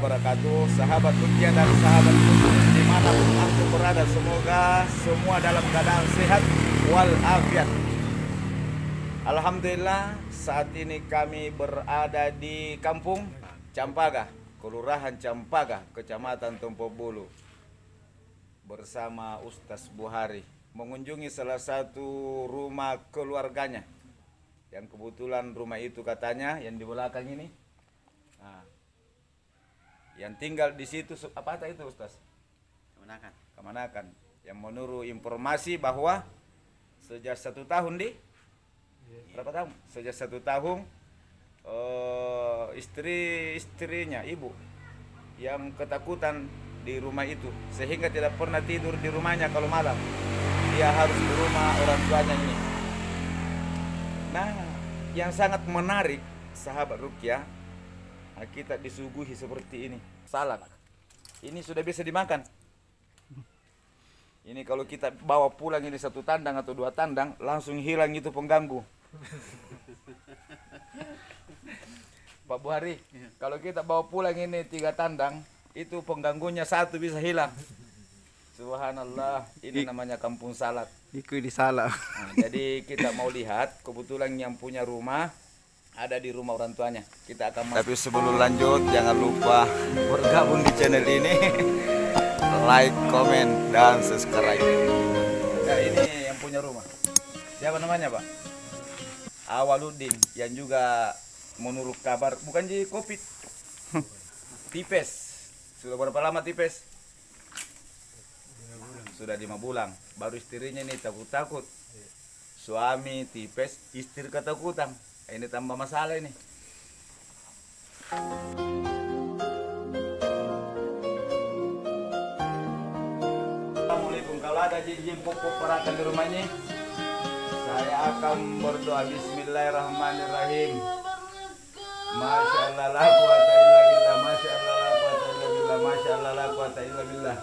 warahmatullahi wabarakatuh. Sahabat Bukia dan sahabat Bukia dimanapun aku berada, semoga semua dalam keadaan sehat walafiat. Alhamdulillah, saat ini kami berada di kampung Campaga, Kelurahan Campaga, Kecamatan Tompobulu, bersama Ustaz Buhari mengunjungi salah satu rumah keluarganya, yang kebetulan rumah itu katanya yang di belakang ini, nah, yang tinggal di situ apa itu Ustaz? Kamanakan. Yang menurut informasi bahwa sejak 1 tahun berapa tahun? Sejak 1 tahun istri-istrinya, ibu yang ketakutan di rumah itu, sehingga tidak pernah tidur di rumahnya kalau malam. Dia harus di rumah orang tuanya ini. Nah, yang sangat menarik sahabat Rukyah, kita disuguhi seperti ini. Salak. Ini sudah bisa dimakan. Ini kalau kita bawa pulang ini 1 tandang atau 2 tandang, langsung hilang itu pengganggu. Pak Buhari, kalau kita bawa pulang ini 3 tandang, itu pengganggunya 1 bisa hilang. Subhanallah, ini namanya kampung salak. Iku di salak. Nah, jadi kita mau lihat, kebetulan yang punya rumah ada di rumah orang tuanya. Kita akan masuk. Tapi sebelum lanjut, jangan lupa bergabung di channel ini. Like, komen, dan subscribe. Nah, ini yang punya rumah. Siapa namanya, Pak? Awaludin, yang juga menurut kabar bukan jadi Covid. Tipes. Sudah berapa lama tipes? 5 bulan. Sudah 5 bulan. Baru istrinya ini takut-takut. Suami tipes, istri ketakutan. Ini tambah masalah ini. Kalau ada jin pokok perakan di rumahnya, saya akan berdoa bismillahirrahmanirrahim. Masya Allah la quwata illa billah, masya Allah la quwata illa billah, masya Allah la quwata illa billah.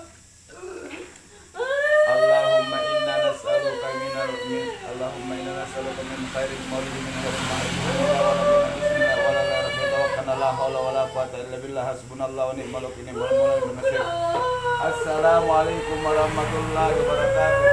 Allahumma inna nas'aluka minal min, Allahumma inna nas'aluka min khairin mawrid min khairin ma'rid. Bismillah wa la rabbil la hawla wa la quwata illa billah, hasbunallahu wa ni'mal wakil wal mawla bin nasir. Assalamualaikum warahmatullahi wabarakatuh.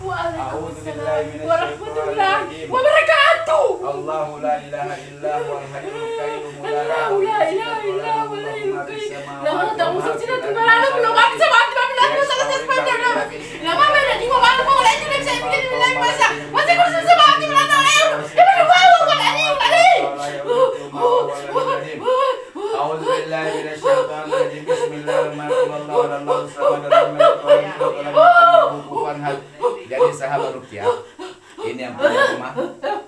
Waalaikumsalam warahmatullahi wabarakatuh. Allahu la ilaha illa huwal hayyul qayyum. Allahu la ilaha illa huwal hayyul qayyum. Lama tak usah cinta tu malam belum habis sama hati mami lalu sangat sepanjang lama. Lama mana di mau malam mau lagi nak saya bikin lagi masa. Masih kursus sama hati malam tahu. Dia berdoa bukan ini bukan ini. Alhamdulillah bila syaitan rajim bismillahirrahmanirrahim. Jadi sahabat Rukyah, ini yang punya rumah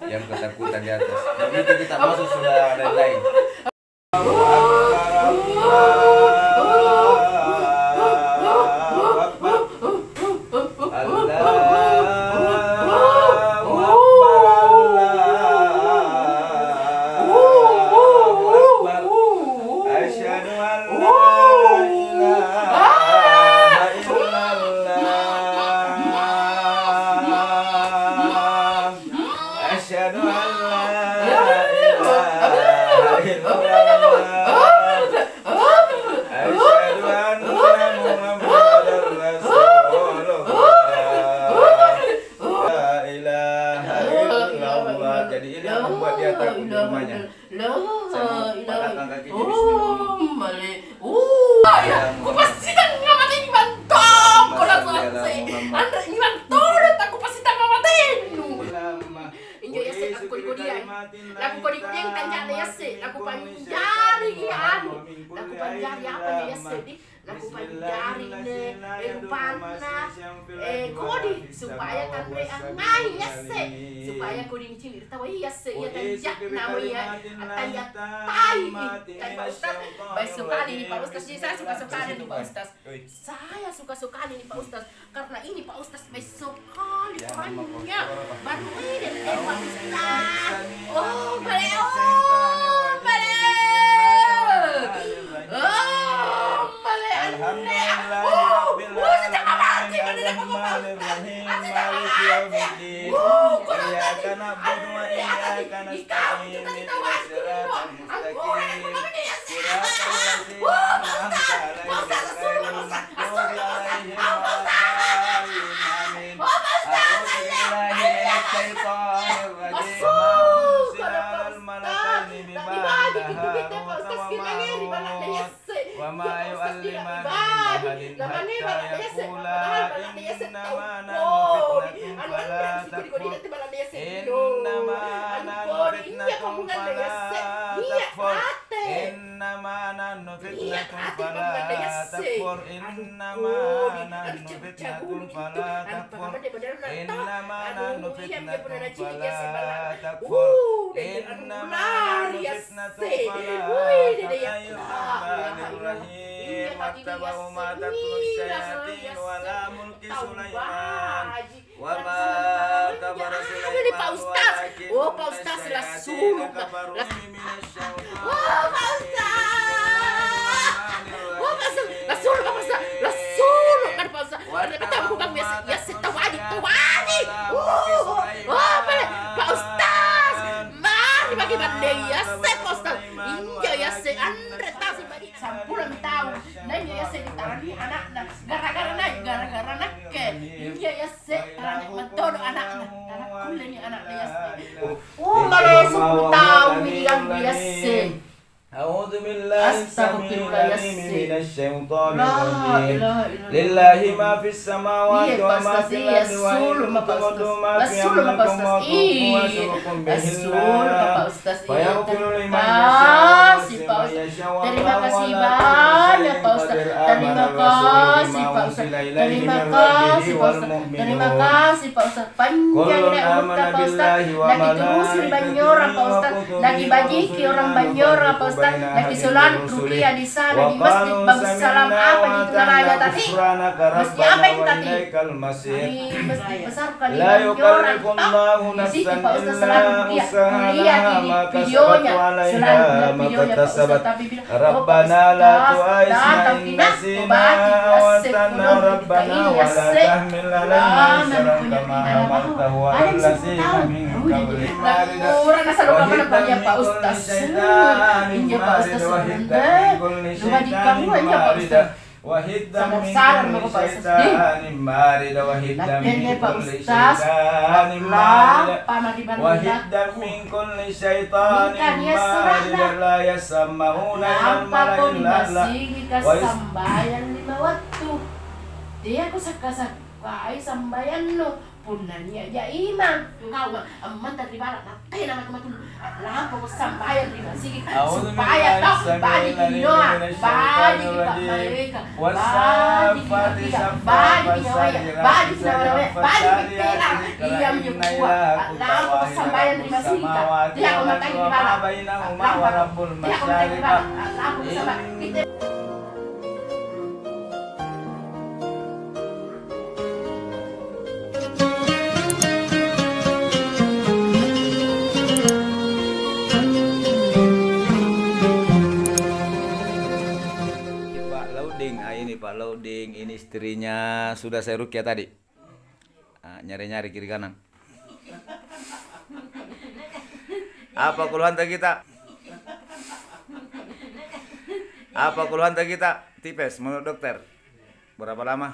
yang ketakutan di atas. Begitu kita masuk sudah ada lain. Jadi ini yang membuat dia takut di rumahnya. Aku pasti tak mati ini mantap. Kau nak selesai. Anda ini mantap. Aku pasti tak mati. Injil ya sih. Aku dikodiang. Aku dikodiang tanjat ya sih. Aku panjari anu. Aku panjari apa ya sih? Aku panjari ne. Panah. Kodi supaya tanpa angai ya sih. Supaya kau dicilir tahu iya sejak namanya tanya tai baik sekali ini Pak Ustaz, saya suka sekali ini Pak Ustaz, saya suka sekali ini Pak Ustaz, karena ini Pak Ustaz baik sekali orangnya baru ini dan Pak Ustaz oh balik. Sudah saya rukyah tadi, nyari-nyari kiri kanan. Apa keluhan kita? Apa keluhan kita? Tipes menurut dokter. Berapa lama?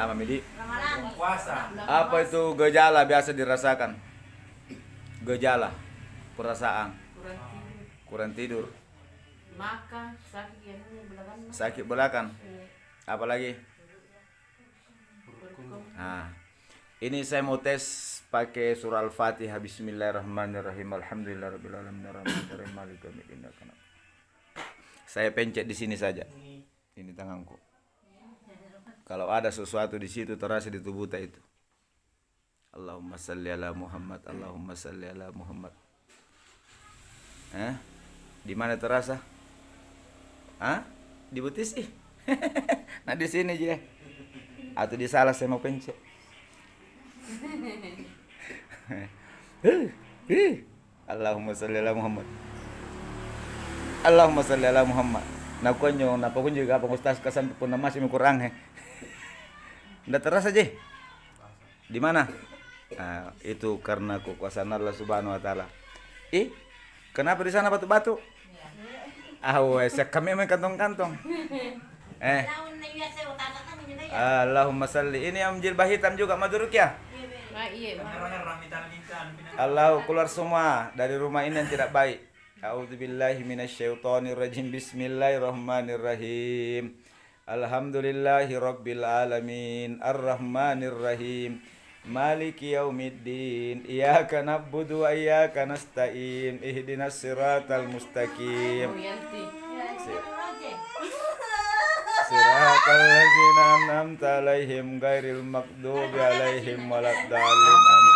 Lama midi. Apa itu gejala biasa dirasakan? Gejala, perasaan, kurang tidur. Makan, sakit belakang, apalagi? Nah, ini saya mau tes pakai surah Al-Fatihah. Bismillahirrahmanirrahim. Alhamdulillahirrahmanirrahim. Saya pencet di sini saja. Ini tanganku. Kalau ada sesuatu di situ terasa di tubuh tak itu. Allahumma salli ala Muhammad. Allahumma salli ala Muhammad. Di mana terasa? Hah? Di betis sih. Nah di sini aja. Atau di salah saya mau pencet. Allahumma shalli ala Muhammad. Allahumma shalli ala Muhammad. Nah konyo, napa kun juga apa ustaz kesan pun nama masih kurang he. Ndak terasa je. di mana? Nah, itu karena kekuasaan Allah Subhanahu wa taala. Kenapa di sana batu-batu? Awes, kami main kantong-kantong. Allahumma salli. Ini yang jilbah hitam juga maduruk ya? Allah keluar semua dari rumah ini yang tidak baik. A'udzubillahi minasyaitonirrajim. Bismillahirrahmanirrahim. Alhamdulillahirabbil alamin. Arrahmanirrahim. Maliki yaumiddin. Iyyaka na'budu wa iyyaka nasta'in. Ihdinas siratal mustaqim. Siratal ladzina an'amta 'alaihim ghairil maghdubi 'alaihim waladdallin.